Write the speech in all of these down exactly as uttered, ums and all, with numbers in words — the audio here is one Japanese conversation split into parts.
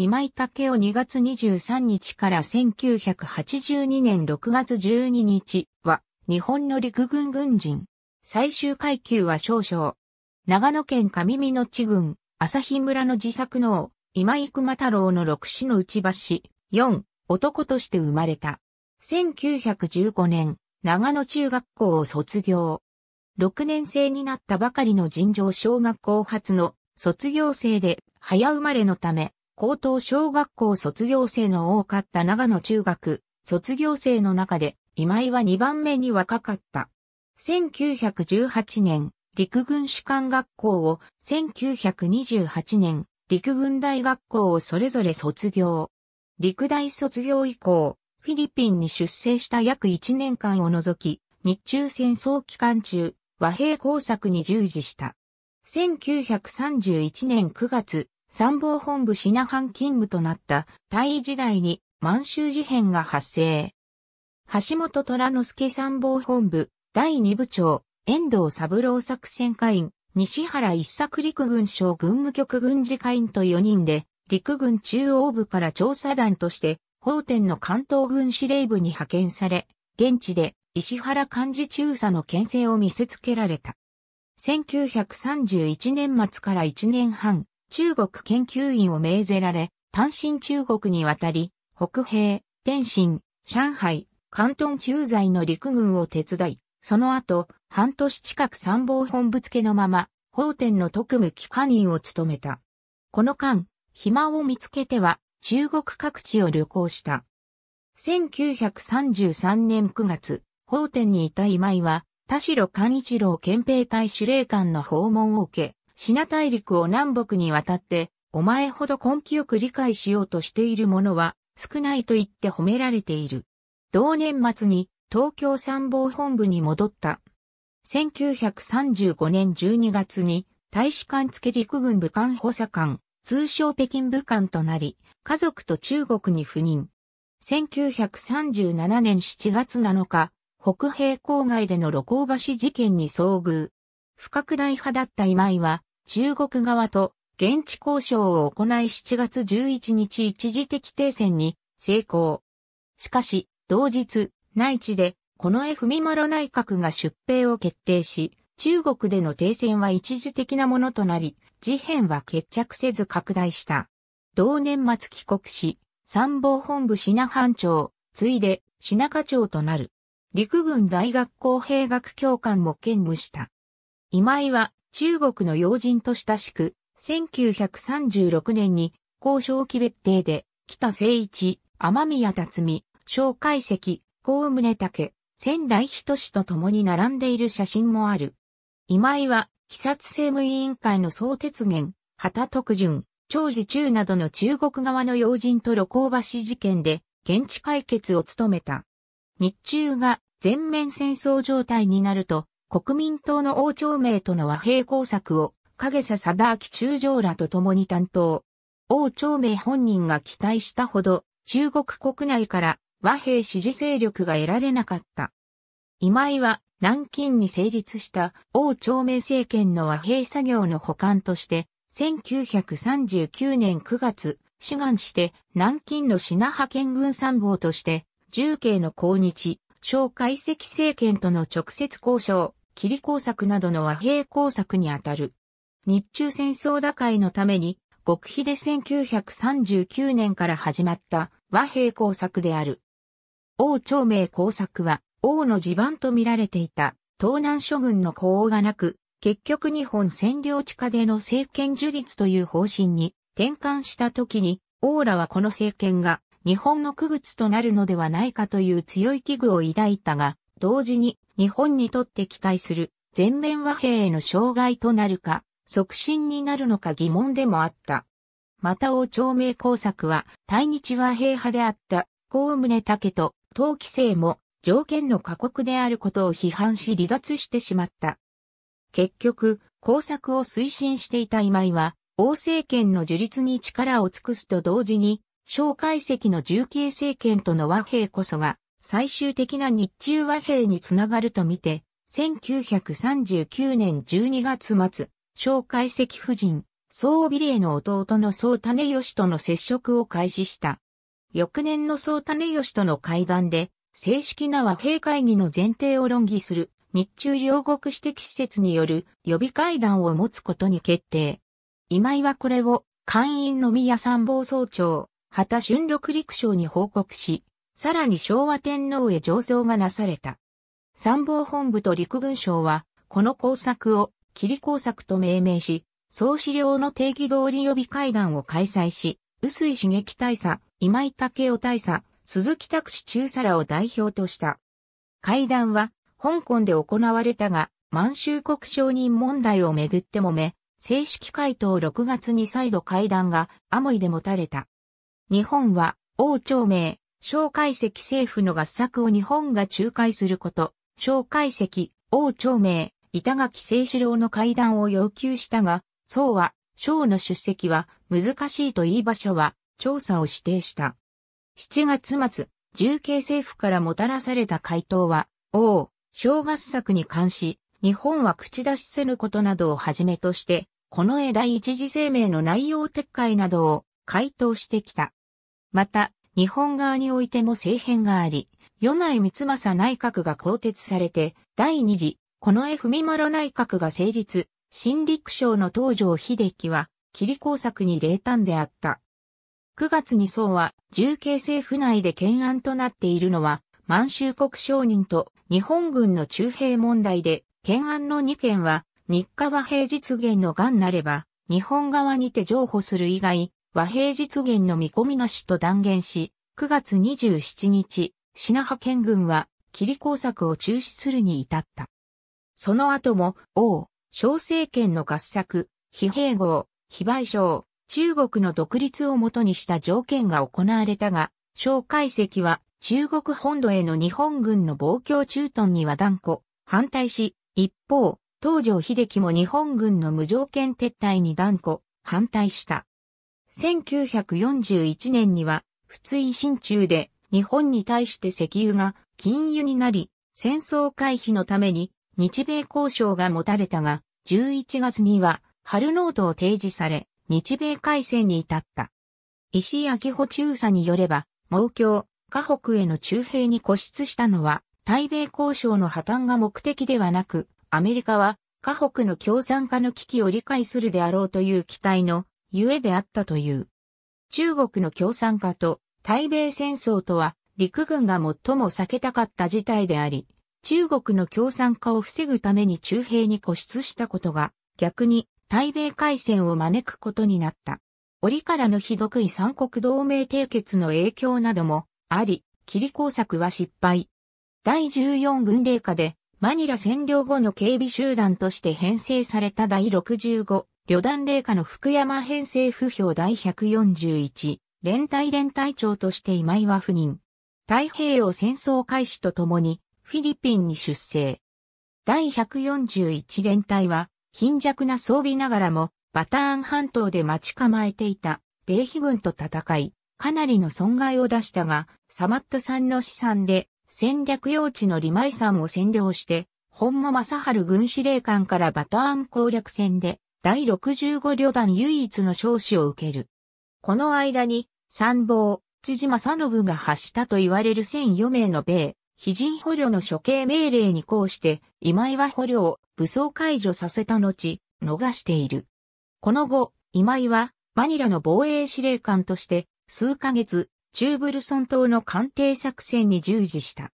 今井武夫にがつにじゅうさんにちからせんきゅうひゃくはちじゅうにねんろくがつじゅうににちは日本の陸軍軍人。最終階級は少将。長野県上水内郡、朝日村の自作農、今井熊太郎の六子の内橋、四、男として生まれた。せんきゅうひゃくじゅうごねん、長野中学校を卒業。ろくねん生になったばかりの尋常小学校初の卒業生で、早生まれのため、高等小学校卒業生の多かった長野中学、卒業生の中で、今井はにばんめに若かった。せんきゅうひゃくじゅうはちねん、陸軍士官学校を、せんきゅうひゃくにじゅうはちねん、陸軍大学校をそれぞれ卒業。陸大卒業以降、フィリピンに出征した約いちねんかんを除き、日中戦争期間中、和平工作に従事した。せんきゅうひゃくさんじゅういちねんくがつ、参謀本部品藩勤務となった大尉時代に満州事変が発生。橋本虎之助参謀本部だいに部長、遠藤三郎作戦課員、西原一作陸軍省軍務局軍事課員とよにんで、陸軍中央部から調査団として、奉天の関東軍司令部に派遣され、現地で石原幹事中佐の牽制を見せつけられた。せんきゅうひゃくさんじゅういちねんまつからいちねんはん、中国研究員を命ぜられ、単身中国に渡り、北平、天津、上海、広東駐在の陸軍を手伝い、その後、半年近く参謀本部付けのまま、奉天の特務機関員を務めた。この間、暇を見つけては、中国各地を旅行した。せんきゅうひゃくさんじゅうさんねんくがつ、奉天にいた今井は、田代寛一郎憲兵隊司令官の訪問を受け、シナ大陸を南北に渡って、お前ほど根気よく理解しようとしている者は少ないと言って褒められている。同年末に東京参謀本部に戻った。せんきゅうひゃくさんじゅうごねんじゅうにがつに大使館付陸軍武官補佐官、通称北京武官となり、家族と中国に赴任。せんきゅうひゃくさんじゅうななねんしちがつなのか、北平郊外での盧溝橋事件に遭遇。不拡大派だった今井は、中国側と現地交渉を行いしちがつじゅういちにち一時的停戦に成功。しかし、同日、内地で、近衛文麿内閣が出兵を決定し、中国での停戦は一時的なものとなり、事変は決着せず拡大した。同年末帰国し、参謀本部品藩長、ついで品課長となる。陸軍大学校兵学教官も兼務した。今井は、中国の要人と親しく、せんきゅうひゃくさんじゅうろくねんに江少奇別邸で、北誠一、雨宮辰巳、蒋介石、江宗武、仙台仁と共に並んでいる写真もある。今井は、鬼殺政務委員会の宋哲元、畑徳純、張自忠などの中国側の要人と盧溝橋事件で、現地解決を務めた。日中が全面戦争状態になると、国民党の汪兆銘との和平工作を、影佐貞明中将らと共に担当。汪兆銘本人が期待したほど、中国国内から和平支持勢力が得られなかった。今井は、南京に成立した汪兆銘政権の和平作業の補完として、せんきゅうひゃくさんじゅうきゅうねんくがつ、志願して南京の品派遣軍参謀として、重慶の抗日、蒋介石政権との直接交渉。霧工作などの和平工作にあたる。日中戦争打開のために、極秘でせんきゅうひゃくさんじゅうきゅうねんから始まった和平工作である。汪兆銘工作は、汪の地盤と見られていた、東南諸郡の呼応がなく、結局日本占領地下での政権樹立という方針に転換した時に、汪らはこの政権が日本の傀儡となるのではないかという強い危惧を抱いたが、同時に日本にとって期待する全面和平への障害となるか、促進になるのか疑問でもあった。また汪兆銘工作は対日和平派であった江宗武と唐輝聖も条件の過酷であることを批判し離脱してしまった。結局、工作を推進していた今井は、汪政権の樹立に力を尽くすと同時に、蒋介石の重慶政権との和平こそが、最終的な日中和平につながるとみて、せんきゅうひゃくさんじゅうきゅうねんじゅうにがつまつ、蒋介石夫人、宗尾美齢の弟の宗胤義との接触を開始した。翌年の宗胤義との会談で、正式な和平会議の前提を論議する日中両国私的使節による予備会談を持つことに決定。今井はこれを艦院の宮参謀総長、畑俊六陸将に報告し、さらに昭和天皇へ上奏がなされた。参謀本部と陸軍省は、この工作を霧工作と命名し、総司令の定義通り予備会談を開催し、臼井茂樹大佐、今井武夫大佐、鈴木拓司中佐らを代表とした。会談は、香港で行われたが、満州国承認問題をめぐってもめ、正式回答ろくがつに再度会談がアモイで持たれた。日本は、王朝明、蒋介石政府の合作を日本が仲介すること、蒋介石、王朝明、板垣征四郎の会談を要求したが、宋は、蒋の出席は難しいと言い場所は、調査を指定した。しちがつ末、重慶政府からもたらされた回答は、王、蒋合作に関し、日本は口出しせぬことなどをはじめとして、近衛第一次声明の内容撤回などを回答してきた。また、日本側においても政変があり、米内光政内閣が更迭されて、第二次、近衛文麿内閣が成立、新陸将の東条英機は、霧工作に冷淡であった。くがつに宋は、重慶政府内で懸案となっているのは、満州国承認と日本軍の駐兵問題で、懸案のにけんは、日華和平実現の願なれば、日本側にて譲歩する以外、和平実現の見込みなしと断言し、くがつにじゅうしちにち、支那覇県軍は、霧工作を中止するに至った。その後も、王、蒋政権の合作、非併合、非賠償、中国の独立をもとにした条件が行われたが、蒋介石は中国本土への日本軍の暴挙駐屯には断固反対し、一方、東条英機も日本軍の無条件撤退に断固反対した。せんきゅうひゃくよんじゅういちねんには、仏印進駐で日本に対して石油が禁輸になり、戦争回避のために日米交渉が持たれたが、じゅういちがつには春ノートを提示され、日米開戦に至った。石井秋穂中佐によれば、蒙峡、華北への駐兵に固執したのは、対米交渉の破綻が目的ではなく、アメリカは、華北の共産化の危機を理解するであろうという期待のゆえであったという。中国の共産化と対米戦争とは、陸軍が最も避けたかった事態であり、中国の共産化を防ぐために駐兵に固執したことが、逆に、対米開戦を招くことになった。折からのひどくい三国同盟締結の影響などもあり、霧工作は失敗。だいじゅうよんぐんれいかでマニラ占領後の警備集団として編成されただいろくじゅうごりょだん隷下の福山編成府兵だいひゃくよんじゅういちれんたいれんたいちょうとして今井は赴任。太平洋戦争開始とともにフィリピンに出征。だいひゃくよんじゅういちれんたいは貧弱な装備ながらも、バターン半島で待ち構えていた、米非軍と戦い、かなりの損害を出したが、サマットさんの資産で、戦略用地のリマイ山を占領して、本間正治軍司令官からバターン攻略戦で、だいろくじゅうごりょだん唯一の将士を受ける。この間に、参謀、辻正信が発したと言われるせんよんめいの米、非人捕虜の処刑命令に抗して、今井は捕虜を武装解除させた後、逃している。この後、今井は、マニラの防衛司令官として、数ヶ月、中ブルソン島の艦艇作戦に従事した。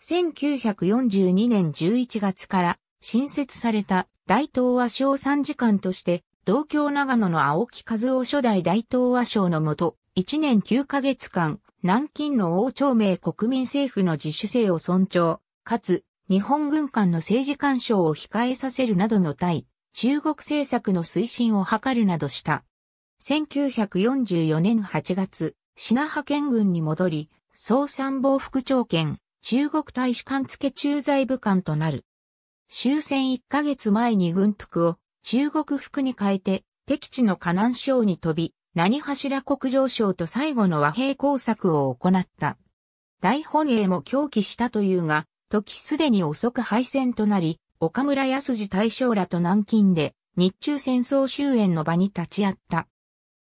せんきゅうひゃくよんじゅうにねんじゅういちがつから、新設された大東亜省参事官として、同郷長野の青木和夫初代大東亜省のもと、いちねんきゅうかげつかん、南京の王朝明国民政府の自主性を尊重、かつ、日本軍間の政治干渉を控えさせるなどの対、中国政策の推進を図るなどした。せんきゅうひゃくよんじゅうよねんはちがつ、支那覇県軍に戻り、総参謀副長兼、中国大使館付駐在部官となる。終戦いっかげつまえに軍服を中国服に変えて、敵地の河南省に飛び、何柱国上省と最後の和平工作を行った。大本営も狂気したというが、時すでに遅く敗戦となり、岡村康次大将らと南京で日中戦争終焉の場に立ち会った。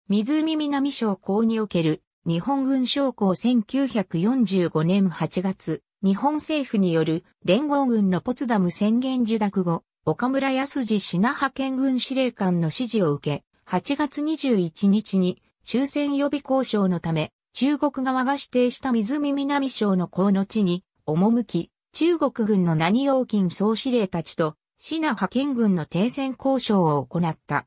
湖南将校における日本軍将校せんきゅうひゃくよんじゅうごねんはちがつ、日本政府による連合軍のポツダム宣言受諾後、岡村康次支那派遣軍司令官の指示を受け、はちがつにじゅういちにちに終戦予備交渉のため、中国側が指定した湖南省の港の地に赴き、中国軍の何楊錦総司令たちと、支那派遣軍の停戦交渉を行った。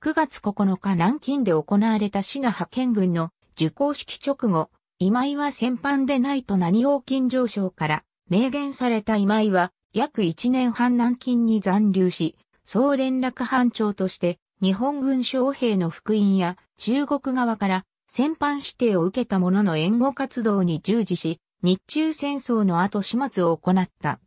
くがつここのか南京で行われた支那派遣軍の受講式直後、今井は戦犯でないと何楊錦上将から明言された今井は、約いちねんはん南京に残留し、総連絡班長として、日本軍将兵の復員や中国側から戦犯指定を受けた者の援護活動に従事し、日中戦争の後始末を行った。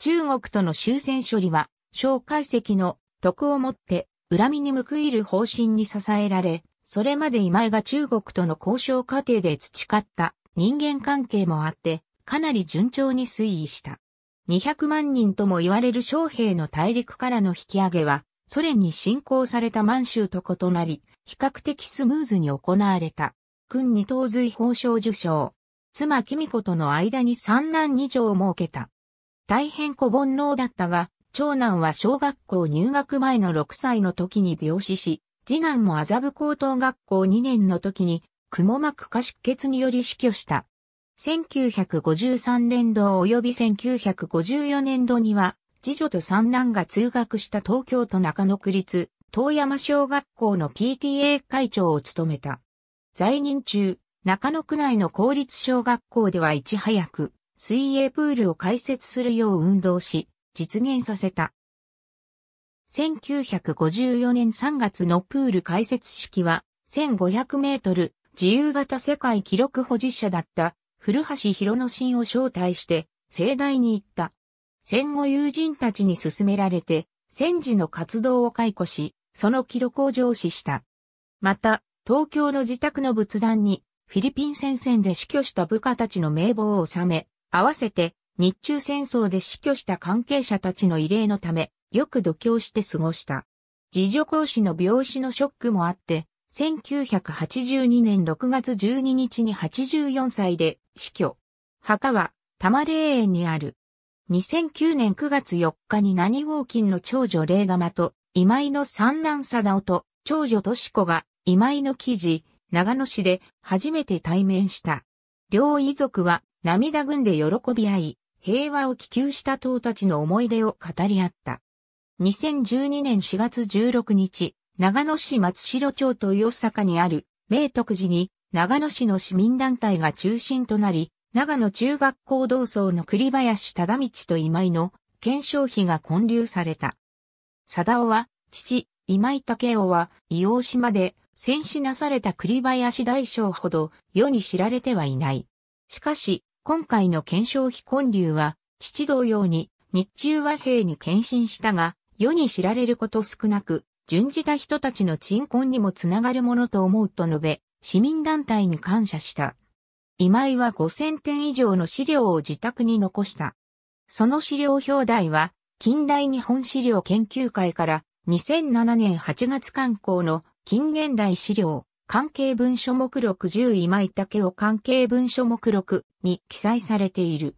中国との終戦処理は、蒋介石の徳をもって恨みに報いる方針に支えられ、それまで今井が中国との交渉過程で培った人間関係もあって、かなり順調に推移した。にひゃくまんにんとも言われる将兵の大陸からの引き上げは、ソ連に侵攻された満州と異なり、比較的スムーズに行われた。勲二等随褒章受章。妻公子との間に三男二女を設けた。大変子煩悩だったが、長男は小学校入学前のろくさいの時に病死し、次男も麻布高等学校にねんの時に、くも膜下出血により死去した。せんきゅうひゃくごじゅうさんねんど及びせんきゅうひゃくごじゅうよねんどには、次女と三男が通学した東京都中野区立、遠山小学校の ピーティーエー 会長を務めた。在任中、中野区内の公立小学校ではいち早く、水泳プールを開設するよう運動し、実現させた。せんきゅうひゃくごじゅうよねんさんがつのプール開設式は、せんごひゃくメートル自由形世界記録保持者だった、古橋弘之進を招待して、盛大に行った。戦後友人たちに勧められて、戦時の活動を回顧し、その記録を上梓した。また、東京の自宅の仏壇に、フィリピン戦線で死去した部下たちの名簿を収め、合わせて、日中戦争で死去した関係者たちの慰霊のため、よく読経して過ごした。次女公子の病死のショックもあって、せんきゅうひゃくはちじゅうにねんろくがつじゅうににちにはちじゅうよんさいで死去。墓は、多摩霊園にある。にせんきゅうねんくがつよっかに何楊錦の長女麗玉と今井の三男貞夫と長女敏子が今井の記事、長野市で初めて対面した。両遺族は涙ぐんで喜び合い、平和を希求した党たちの思い出を語り合った。にせんじゅうにねんしがつじゅうろくにち、長野市松代町と豊坂にある明徳寺に長野市の市民団体が中心となり、長野中学校同窓の栗林忠道と今井の顕彰碑が建立された。貞夫は、父、今井武雄は、硫黄島で戦死なされた栗林大将ほど世に知られてはいない。しかし、今回の顕彰碑建立は、父同様に日中和平に献身したが、世に知られること少なく、殉じた人たちの鎮魂にもつながるものと思うと述べ、市民団体に感謝した。今井はごせんてん以上の資料を自宅に残した。その資料表題は、近代日本資料研究会からにせんななねんはちがつ刊行の近現代資料関係文書目録じゅう今井武雄関係文書目録に記載されている。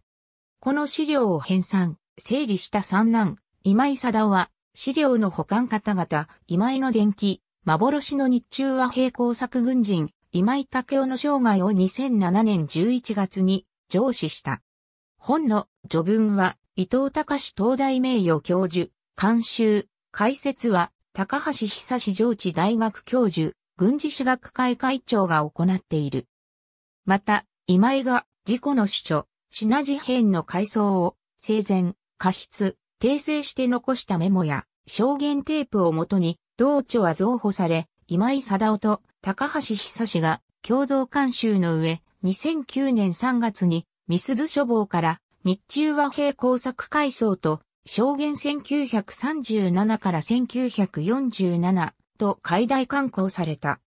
この資料を編纂、整理した三男、今井貞夫は、資料の保管方々、今井の伝記、幻の日中和平工作軍人、今井武雄の生涯をにせんななねんじゅういちがつに上梓した。本の序文は伊藤隆東大名誉教授、監修、解説は高橋久志上智大学教授、軍事史学会会長が行っている。また、今井が自己の主著、支那事変の回想を生前、過筆、訂正して残したメモや証言テープをもとに同著は増補され、今井貞夫と高橋久志が共同監修の上、にせんきゅうねんさんがつにみすゞ書房から日中和平工作回想と証言せんきゅうひゃくさんじゅうななからせんきゅうひゃくよんじゅうななと解題刊行された。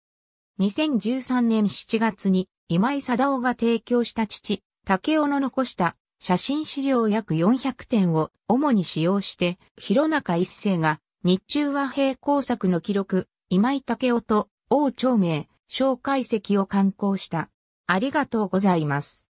にせんじゅうさんねんしちがつに今井貞夫が提供した父、武雄の残した写真資料約よんひゃくてんを主に使用して、弘中一成が日中和平工作の記録、今井武夫と王長明、介石を刊行した。ありがとうございます。